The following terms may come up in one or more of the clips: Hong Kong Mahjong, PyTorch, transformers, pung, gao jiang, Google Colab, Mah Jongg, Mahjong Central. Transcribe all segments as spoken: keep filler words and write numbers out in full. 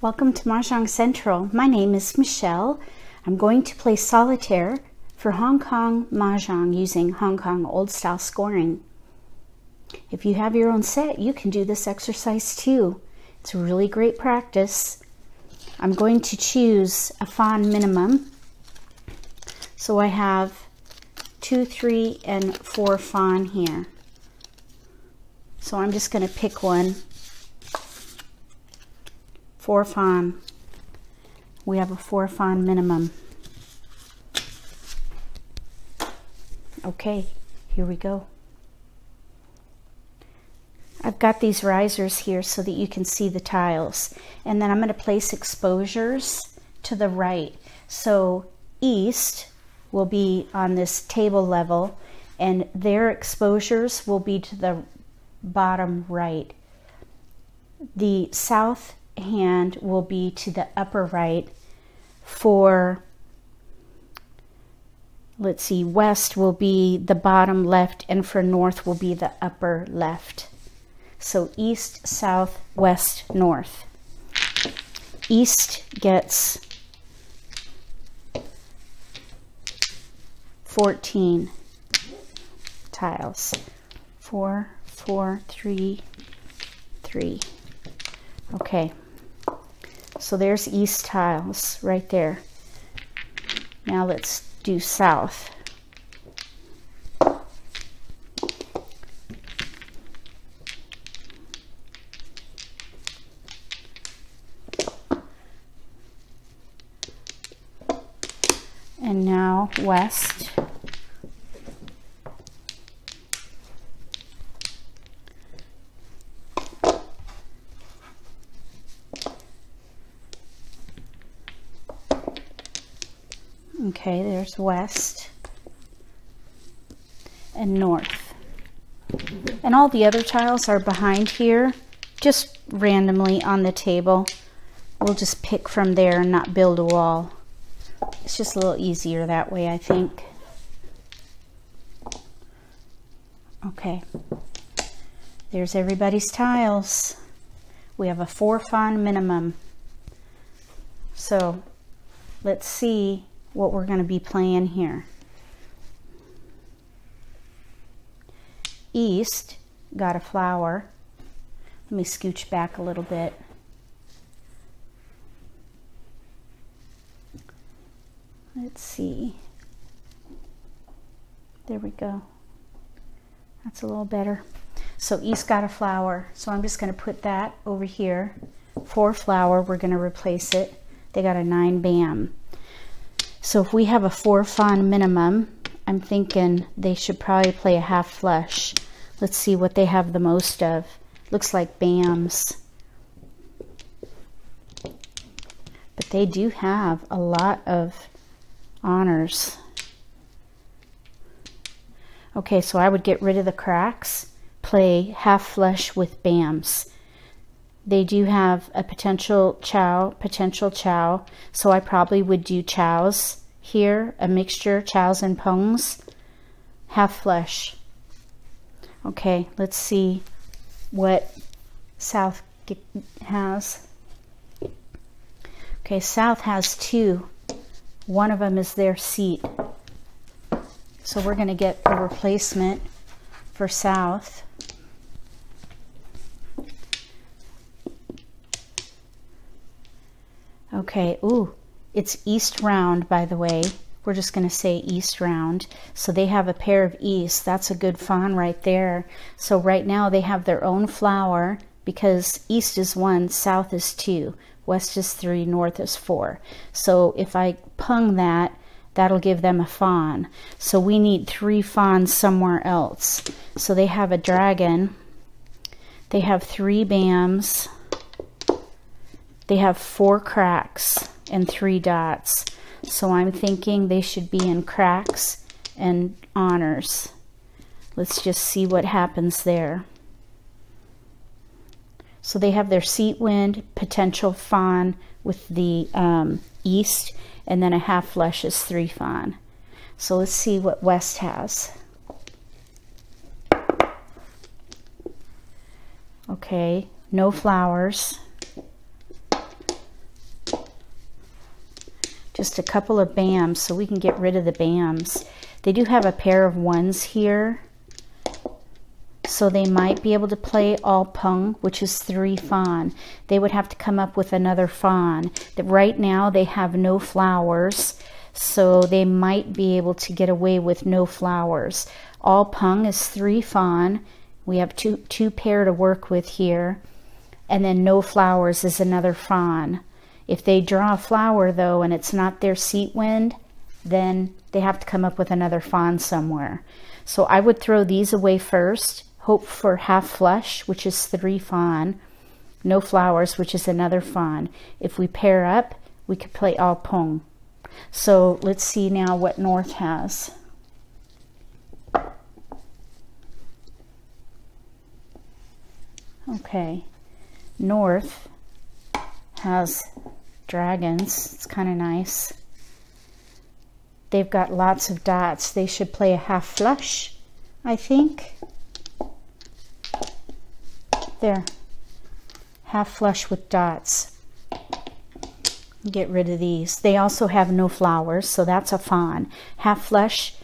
Welcome to Mahjong Central. My name is Michelle. I'm going to play solitaire for Hong Kong Mahjong using Hong Kong old style scoring. If you have your own set, you can do this exercise too. It's a really great practice. I'm going to choose a fan minimum. So I have two, three, and four fan here. So I'm just going to pick one. Four fan. We have a four fan minimum. Okay, here we go. I've got these risers here so that you can see the tiles. And then I'm going to place exposures to the right. So east will be on this table level, and their exposures will be to the bottom right. The south hand will be to the upper right. For, let's see, west will be the bottom left, and for north will be the upper left. So east, south, west, north. East gets fourteen tiles. Four, four, three, three. Okay, so there's east tiles right there. Now let's do south. And now west. Okay, there's west and north. And all the other tiles are behind here, just randomly on the table. We'll just pick from there and not build a wall. It's just a little easier that way, I think. Okay, there's everybody's tiles. We have a four fan minimum. So let's see what we're going to be playing here. East got a flower. Let me scooch back a little bit. Let's see. There we go. That's a little better. So east got a flower. So I'm just going to put that over here. For flower, we're going to replace it. They got a nine bam. So if we have a four fan minimum, I'm thinking they should probably play a half flush. Let's see what they have the most of. Looks like bams. But they do have a lot of honors. Okay, so I would get rid of the cracks, play half flush with bams. They do have a potential chow, potential chow. So I probably would do chows here, a mixture, chows and pongs, half flush. Okay, let's see what south has. Okay, south has two. One of them is their seat. So we're going to get a replacement for south. Okay, ooh, it's east round, by the way. We're just going to say east round. So they have a pair of east. That's a good fawn right there. So right now they have their own flower because east is one, south is two, west is three, north is four. So if I pung that, that'll give them a fawn. So we need three fawns somewhere else. So they have a dragon. They have three bams. They have four cracks and three dots. So I'm thinking they should be in cracks and honors. Let's just see what happens there. So they have their seat wind, potential fawn with the um, east, and then a half flush is three fawn. So let's see what west has. Okay, no flowers. just a couple of bams, so we can get rid of the bams. They do have a pair of ones here, so they might be able to play all peng, which is three fan. They would have to come up with another fan. Right now they have no flowers, so they might be able to get away with no flowers. All peng is three fan. We have two, two pair to work with here. And then no flowers is another fan. If they draw a flower though and it's not their seat wind, then they have to come up with another fan somewhere. So I would throw these away first, hope for half flush, which is three fan, no flowers, which is another fan. If we pair up, we could play all pong. So let's see now what North has. Okay, North has dragons. It's kind of nice. They've got lots of dots. They should play a half flush, I think. There, half flush with dots. Get rid of these. They also have no flowers, so that's a fan. Half flush,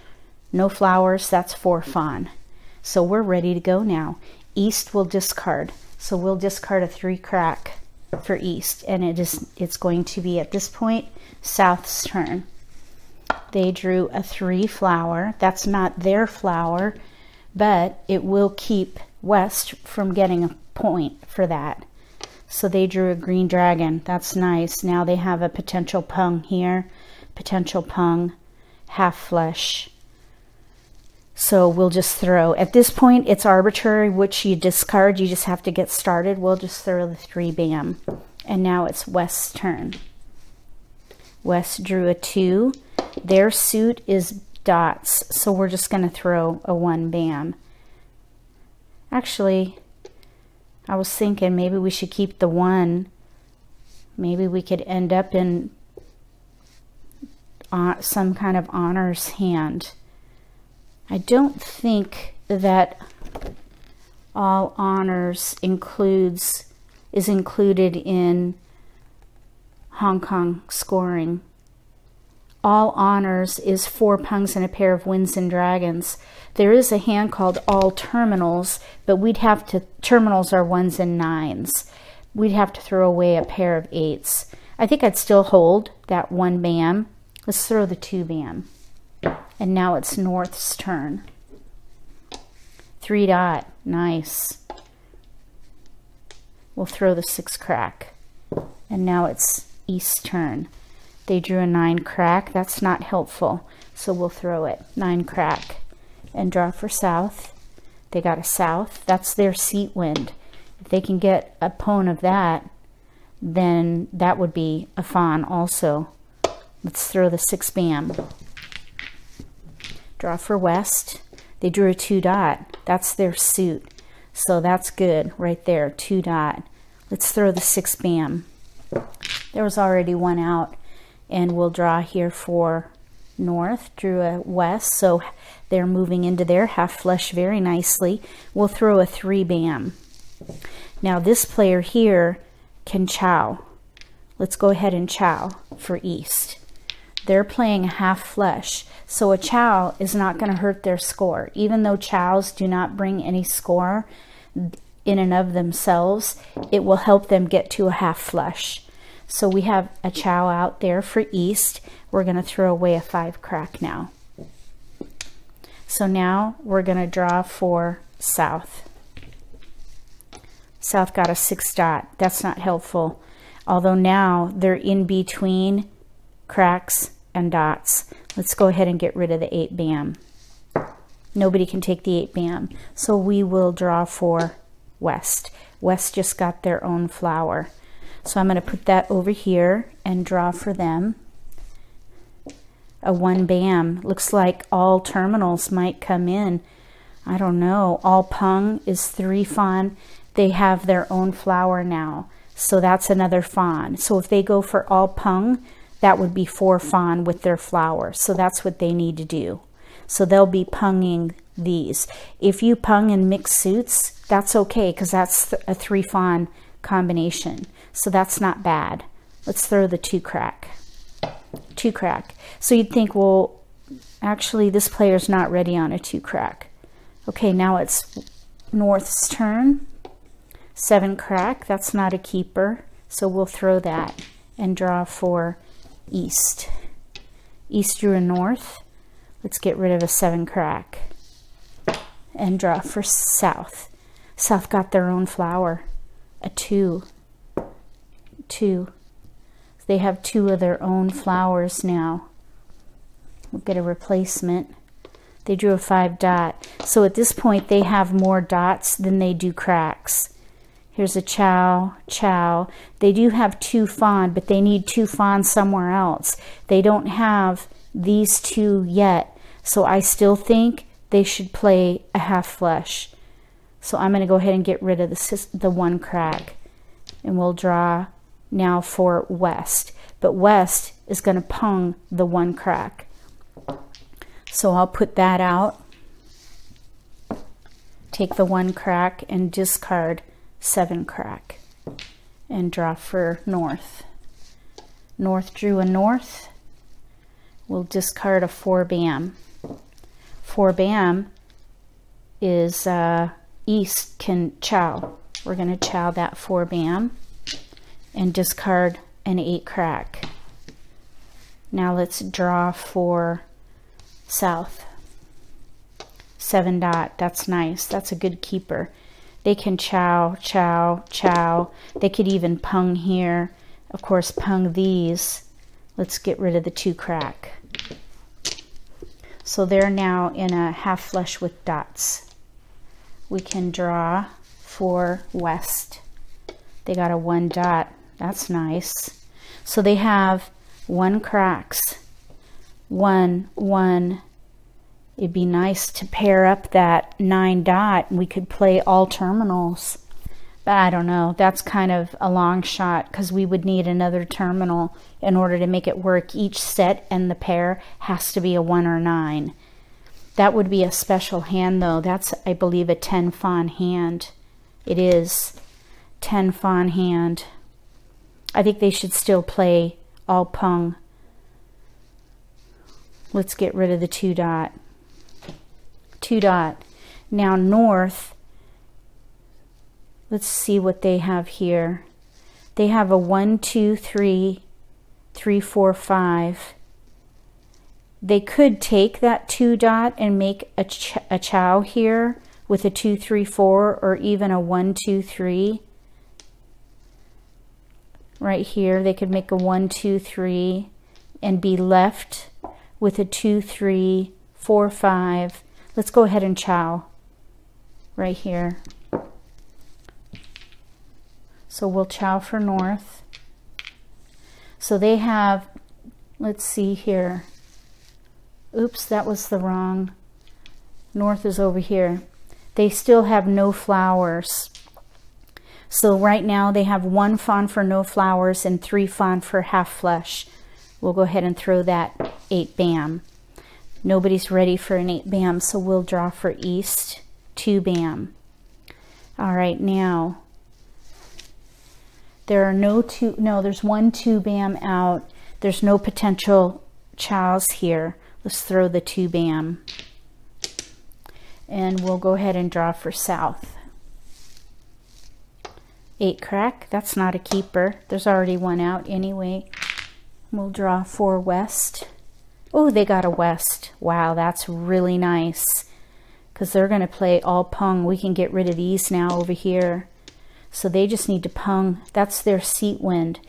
no flowers, that's four fan. So we're ready to go now. East will discard, so we'll discard a three crack for East, and it is it's going to be at this point South's turn. They drew a three flower. That's not their flower, but it will keep West from getting a point for that. So they drew a green dragon. That's nice. Now they have a potential pung here, potential pung, half flush. So we'll just throw. At this point, it's arbitrary which you discard. You just have to get started. We'll just throw the three bam. And now it's West's turn. West drew a two. Their suit is dots, so we're just going to throw a one bam. Actually, I was thinking maybe we should keep the one. Maybe we could end up in uh, some kind of honors hand. I don't think that all honors includes is included in Hong Kong scoring. All honors is four pungs and a pair of winds and dragons. There is a hand called all terminals, but we'd have to, terminals are ones and nines. We'd have to throw away a pair of eights. I think I'd still hold that one bam. Let's throw the two bam. And now it's North's turn. Three dot, nice. We'll throw the six crack. And now it's East's turn. They drew a nine crack. That's not helpful, so we'll throw it. Nine crack and draw for South. They got a South. That's their seat wind. If they can get a pawn of that, then that would be a fan also. Let's throw the six bam. Draw for West. They drew a two dot. That's their suit, so that's good right there, two dot. Let's throw the six bam. There was already one out. And we'll draw here for North, drew a West, so they're moving into their half flush very nicely. We'll throw a three bam. Now this player here can chow. Let's go ahead and chow for East. They're playing a half flush, so a chow is not going to hurt their score. Even though chows do not bring any score in and of themselves, it will help them get to a half flush. So we have a chow out there for East. We're going to throw away a five crack now. So now we're going to draw for South. South got a six dot. That's not helpful. Although now they're in between cracks and dots. Let's go ahead and get rid of the eight bam. Nobody can take the eight bam. So we will draw for West. West just got their own flower. So I'm going to put that over here and draw for them. A one bam. Looks like all terminals might come in. I don't know. All pung is three fan. They have their own flower now. So that's another fan. So if they go for all pung, that would be four fan with their flower. So that's what they need to do. So they'll be punging these. If you pung in mixed suits, that's okay because that's a three fan combination. So that's not bad. Let's throw the two crack. two crack. So you'd think, well, actually this player's not ready on a two crack. Okay, now it's North's turn. Seven crack, that's not a keeper. So we'll throw that and draw for East. East drew a North. Let's get rid of a seven crack and draw for South. South got their own flower, a two. Two. They have two of their own flowers now. We'll get a replacement. They drew a five dot. So at this point they have more dots than they do cracks. Here's a chow, chow. They do have two fawn, but they need two fawn somewhere else. They don't have these two yet. So I still think they should play a half flush. So I'm going to go ahead and get rid of the, the one crack. And we'll draw now for West. But West is going to pong the one crack. So I'll put that out, take the one crack and discard seven crack and draw for North. North drew a North. We'll discard a four bam. Four bam is uh, East can chow. We're going to chow that four bam and discard an eight crack. Now let's draw for South. Seven dot, that's nice. That's a good keeper. They can chow, chow, chow. They could even pung here. Of course, pung these. Let's get rid of the two crack. So they're now in a half flush with dots. We can draw for West. They got a one dot. That's nice. So they have one cracks. One, one. It'd be nice to pair up that nine dot and we could play all terminals. But I don't know, that's kind of a long shot because we would need another terminal in order to make it work. Each set and the pair has to be a one or nine. That would be a special hand though. That's, I believe, a ten fawn hand. It is ten fawn hand. I think they should still play all pung. Let's get rid of the two dot. Two dot. Now North, let's see what they have here. They have a one, two, three, three, four, five. They could take that two dot and make a, ch a chow here with a two, three, four, or even a one, two, three. Right here, they could make a one, two, three and be left with a two, three, four, five. Let's go ahead and chow right here. So we'll chow for North. So they have, let's see here. Oops, that was the wrong. North is over here. They still have no flowers. So right now they have one fawn for no flowers and three fawn for half flush. We'll go ahead and throw that eight bam. Nobody's ready for an eight bam, so we'll draw for East, two bam. All right, now there are no two, no, there's one two bam out. There's no potential chows here. Let's throw the two bam. And we'll go ahead and draw for South. Eight crack, that's not a keeper. There's already one out anyway. We'll draw for West. Oh, they got a West. Wow, that's really nice because they're going to play all pung. We can get rid of these now over here. So they just need to pung. That's their seat wind,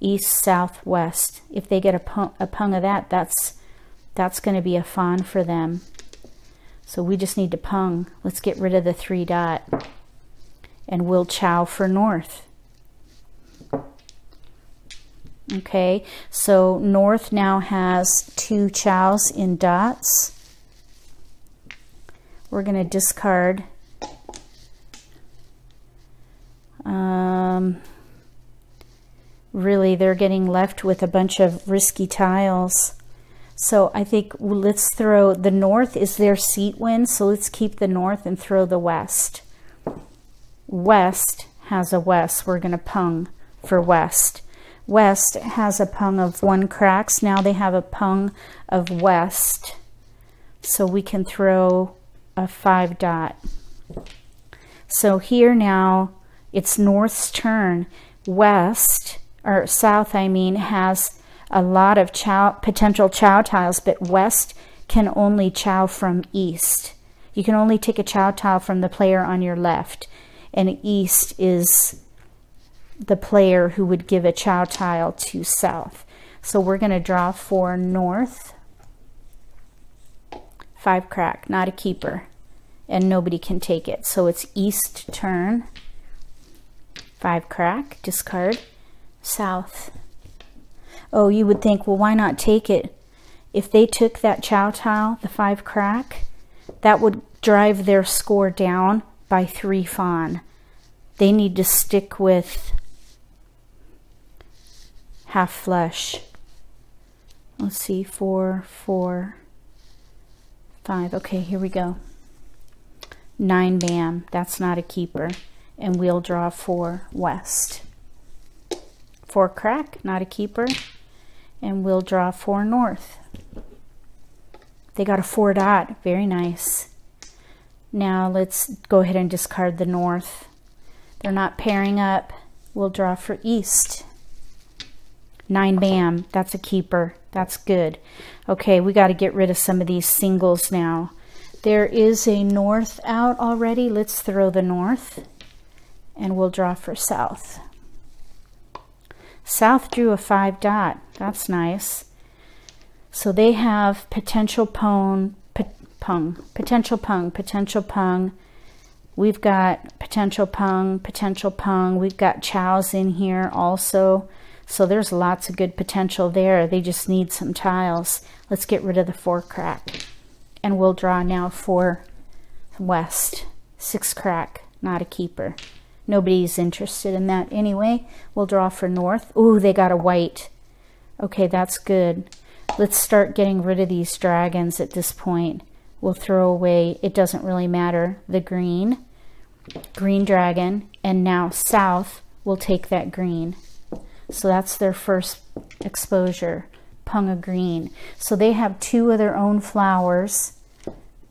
East, South, West. If they get a pung, a pung of that, that's, that's going to be a fawn for them. So we just need to pung. Let's get rid of the three dot and we'll chow for North. Okay, so North now has two chows in dots. We're going to discard um, really they're getting left with a bunch of risky tiles, so I think let's throw the North is their seat win, so let's keep the North and throw the West. West has a West. We're going to pung for West. West has a pung of one cracks. Now they have a pung of West. So we can throw a five dot. So here now it's North's turn. West, or South I mean, has a lot of chow, potential chow tiles, but West can only chow from East. You can only take a chow tile from the player on your left, and East is the player who would give a chow tile to South. So we're going to draw for North. Five crack, not a keeper, and nobody can take it. So it's East turn. Five crack, discard, South. Oh, you would think, well, why not take it? If they took that chow tile, the five crack, that would drive their score down by three fawn. They need to stick with half flush. Let's see, four, four, five. Okay, here we go. Nine, bam, that's not a keeper. And we'll draw four West. Four crack, not a keeper. And we'll draw four North. They got a four dot, very nice. Now let's go ahead and discard the North. They're not pairing up. We'll draw for East. Nine, bam, that's a keeper, that's good. Okay, we gotta get rid of some of these singles now. There is a North out already. Let's throw the North. And we'll draw for South. South drew a five dot, that's nice. So they have potential pung, pung, potential pung, potential pung. We've got potential pung, potential pung. We've got chows in here also. So there's lots of good potential there. They just need some tiles. Let's get rid of the four crack. And we'll draw now for West. Six crack, not a keeper. Nobody's interested in that anyway. We'll draw for North. Ooh, they got a white. Okay, that's good. Let's start getting rid of these dragons at this point. We'll throw away, it doesn't really matter, the green, green dragon, and now South will take that green. So that's their first exposure, pung a green. So they have two of their own flowers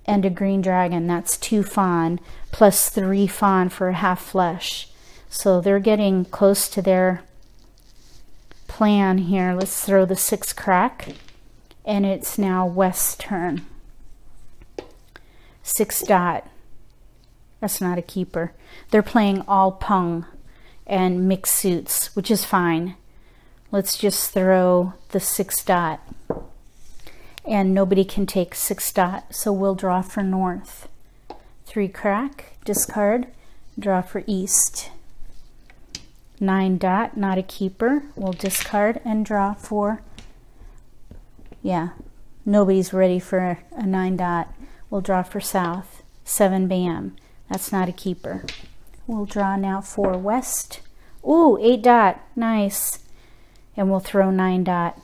and a green dragon. That's two fawn plus three fawn for a half flush. So they're getting close to their plan here. Let's throw the six crack. And it's now West's turn. Six dot, that's not a keeper. They're playing all pung and mixed suits, which is fine. Let's just throw the six dot. And nobody can take six dot, so we'll draw for North. Three crack, discard, draw for East. Nine dot, not a keeper. We'll discard and draw for, yeah, nobody's ready for a nine dot. We'll draw for South. Seven, bam, that's not a keeper. We'll draw now for West. Ooh, eight dot, nice. And we'll throw nine dot.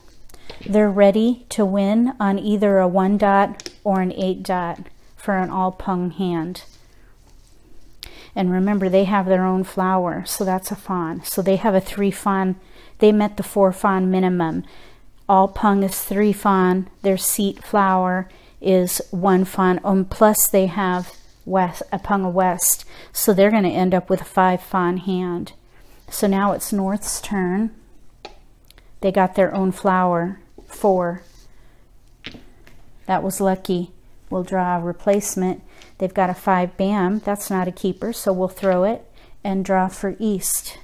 They're ready to win on either a one dot or an eight dot for an all pung hand. And remember, they have their own flower, so that's a fawn. So they have a three fawn, they met the four fawn minimum. All pung is three fawn, their seat flower is one fawn, um, plus they have West, a pung of West, so they're going to end up with a five fawn hand. So now it's North's turn. They got their own flower, four. That was lucky. We'll draw a replacement. They've got a five, bam, that's not a keeper, so we'll throw it and draw for East.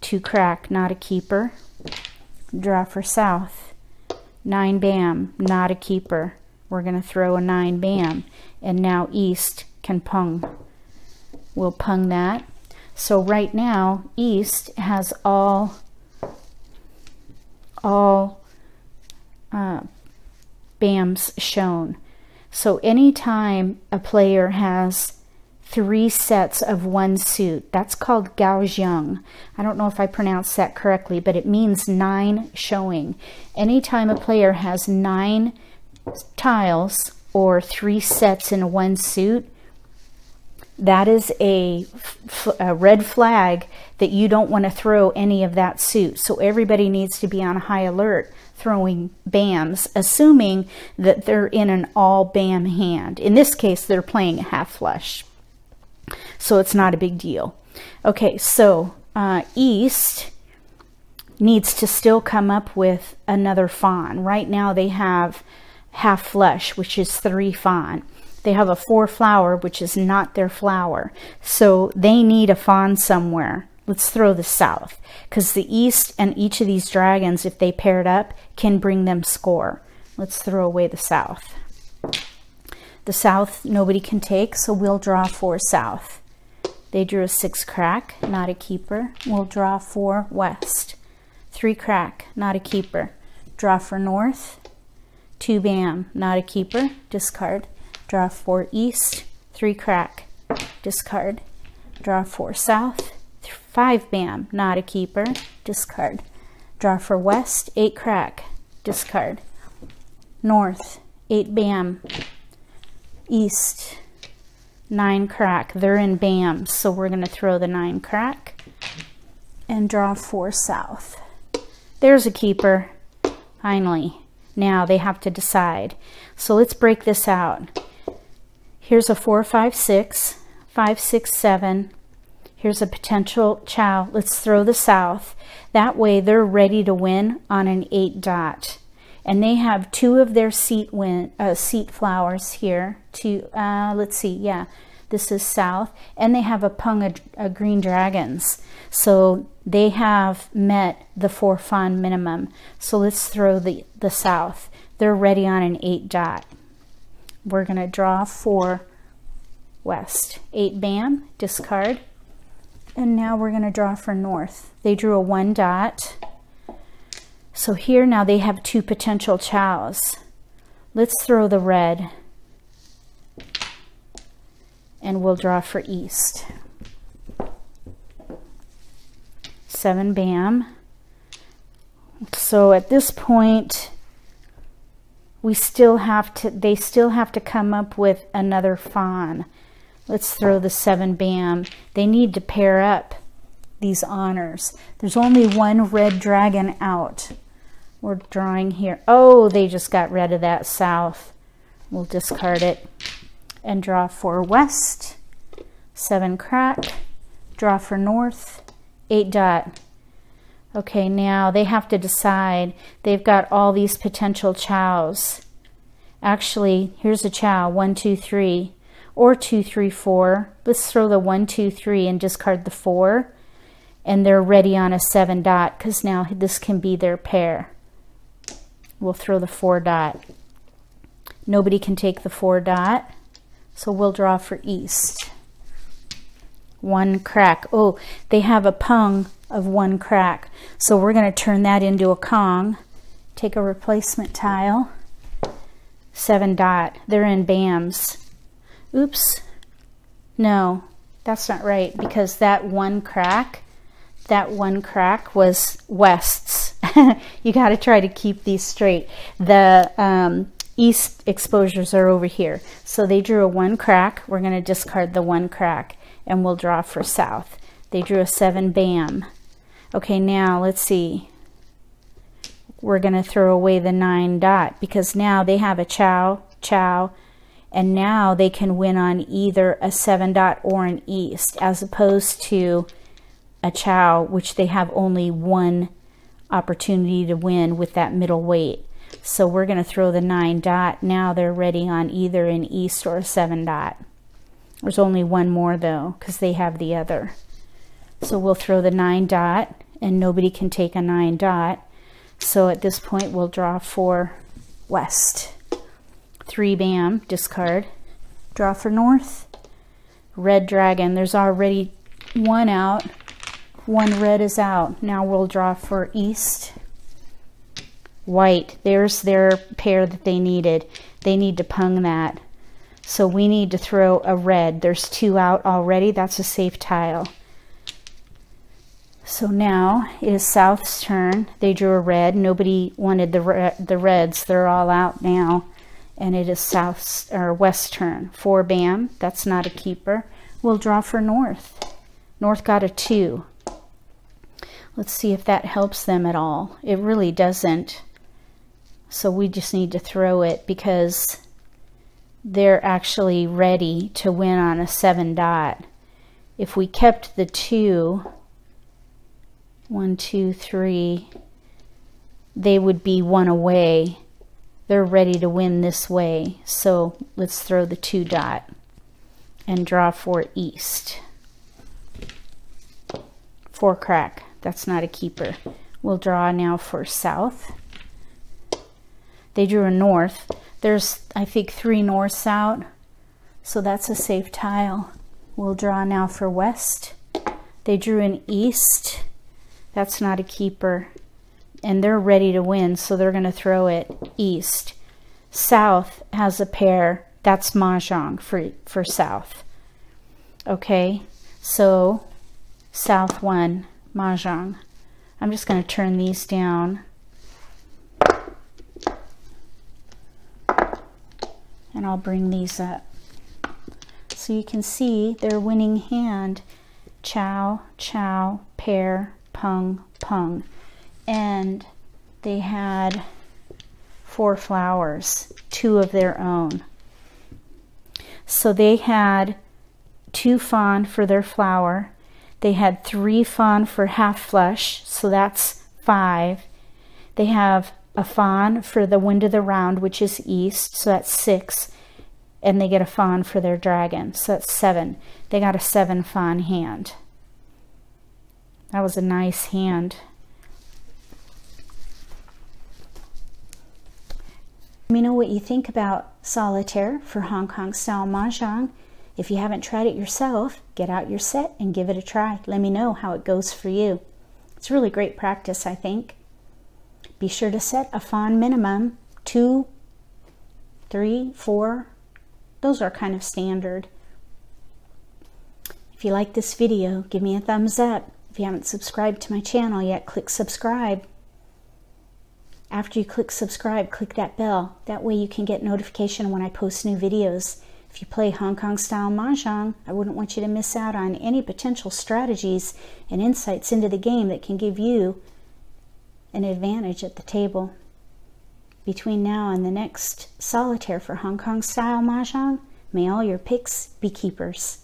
Two crack, not a keeper. Draw for South. Nine, bam, not a keeper. We're going to throw a nine, bam, and now East can pung. We'll pung that. So right now, East has all, all uh, bams shown. So anytime a player has three sets of one suit, that's called gao jiang. I don't know if I pronounced that correctly, but it means nine showing. Anytime a player has nine tiles or three sets in one suit, that is a, a red flag that you don't want to throw any of that suit. So everybody needs to be on high alert throwing B A Ms, assuming that they're in an all B A M hand. In this case, they're playing a half flush. So it's not a big deal. Okay, so uh, East needs to still come up with another fan. Right now they have half flush, which is three fan. They have a four flower, which is not their flower. So they need a fan somewhere. Let's throw the south, because the east and each of these dragons, if they paired up, can bring them score. Let's throw away the south. The south nobody can take, so we'll draw four south. They drew a six crack, not a keeper. We'll draw four west. Three crack, not a keeper. Draw for north. Two bam, not a keeper. Discard. Draw four east. Three crack. Discard. Draw four south. Five bam, not a keeper. Discard. Draw for west. Eight crack. Discard. North. Eight bam. East. Nine crack. They're in B A Ms, so we're going to throw the nine crack and draw four south. There's a keeper, finally. Now they have to decide. So let's break this out. Here's a four, five, six, five, six, seven. Here's a potential chow. Let's throw the south. That way they're ready to win on an eight dot. And they have two of their seat win, uh, seat flowers here. Two, uh, let's see, yeah, this is south. And they have a pung of, of green dragons. So they have met the four fan minimum. So let's throw the, the south. They're ready on an eight dot. We're gonna draw four west. Eight bam, discard. And now we're gonna draw for north. They drew a one dot. So here now they have two potential chows. Let's throw the red and we'll draw for east. Seven bam. So at this point we still have to they still have to come up with another fawn. Let's throw the seven bam. They need to pair up these honors. There's only one red dragon out. We're drawing here. Oh, they just got rid of that south. We'll discard it and draw for west. Seven crack. Draw for north. Eight dot. Okay, now they have to decide. They've got all these potential chows. Actually, here's a chow. One, two, three. Or two, three, four. Let's throw the one, two, three and discard the four. And they're ready on a seven dot because now this can be their pair. We'll throw the four dot. Nobody can take the four dot, so we'll draw for east. One crack. Oh, they have a pung of one crack, so we're going to turn that into a kong. Take a replacement tile. Seven dot. They're in B A Ms. Oops. No, that's not right, because that one crack, that one crack was west's. You got to try to keep these straight. The um, east exposures are over here. So they drew a one crack. We're going to discard the one crack and we'll draw for south. They drew a seven bam. Okay, now let's see. We're going to throw away the nine dot because now they have a chow, chow, and now they can win on either a seven dot or an east as opposed to a chow, which they have only one opportunity to win with that middle weight. So we're going to throw the nine dot. Now they're ready on either an east or a seven dot. There's only one more though, because they have the other. So we'll throw the nine dot and nobody can take a nine dot. So at this point we'll draw for west. Three bam, discard. Draw for north. Red dragon, there's already one out. One red is out. Now we'll draw for east. White, there's their pair that they needed. They need to pung that. So we need to throw a red. There's two out already. That's a safe tile. So now it is south's turn. They drew a red. Nobody wanted the re the reds. They're all out now. And it is south's or west's turn. Four bam. That's not a keeper. We'll draw for North. North got a two. Let's see if that helps them at all. It really doesn't. So we just need to throw it because they're actually ready to win on a seven dot. If we kept the two, one, two, three, they would be one away. They're ready to win this way. So let's throw the two dot and draw for East. Four crack. That's not a keeper. We'll draw now for South. They drew a North. There's, I think, three Norths out. So that's a safe tile. We'll draw now for West. They drew an East. That's not a keeper. And they're ready to win, so they're going to throw it East. South has a pair. That's Mahjong for, for South. Okay, so South won Mahjong. I'm just going to turn these down. And I'll bring these up. So you can see their winning hand. Chow, chow, pair, pung, pung. And they had four flowers, two of their own. So they had two fawn for their flower. They had three fawn for half flush, so that's five. They have a fawn for the wind of the round, which is East, so that's six. And they get a fawn for their dragon, so that's seven. They got a seven fawn hand. That was a nice hand. Let me know what you think about solitaire for Hong Kong style mahjong. If you haven't tried it yourself, get out your set and give it a try. Let me know how it goes for you. It's really great practice, I think. Be sure to set a fawn minimum, two, three, four. Those are kind of standard. If you like this video, give me a thumbs up. If you haven't subscribed to my channel yet, click subscribe. After you click subscribe, click that bell. That way you can get notification when I post new videos. If you play Hong Kong style mahjong, I wouldn't want you to miss out on any potential strategies and insights into the game that can give you an advantage at the table. Between now and the next solitaire for Hong Kong style mahjong, may all your picks be keepers.